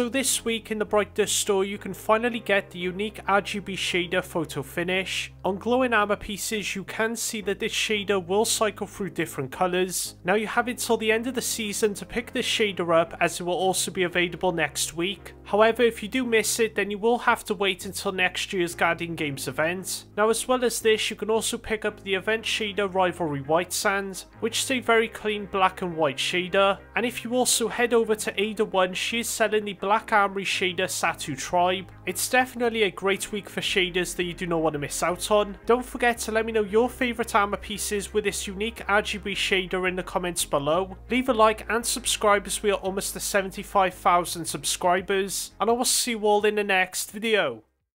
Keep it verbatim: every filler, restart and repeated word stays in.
So this week in the Bright Dust store you can finally get the unique R G B shader Photo Finish. On glowing armor pieces you can see that this shader will cycle through different colours. Now you have until the end of the season to pick this shader up, as it will also be available next week. However, if you do miss it, then you will have to wait until next year's Guardian Games event. Now as well as this, you can also pick up the event shader Rivalry White Sand, which is a very clean black and white shader. And if you also head over to Ada one, she is selling the Black Armory shader Satu Tribe. It's definitely a great week for shaders that you do not want to miss out on. Don't forget to let me know your favourite armour pieces with this unique R G B shader in the comments below. Leave a like and subscribe, as we are almost to seventy-five thousand subscribers, and I will see you all in the next video.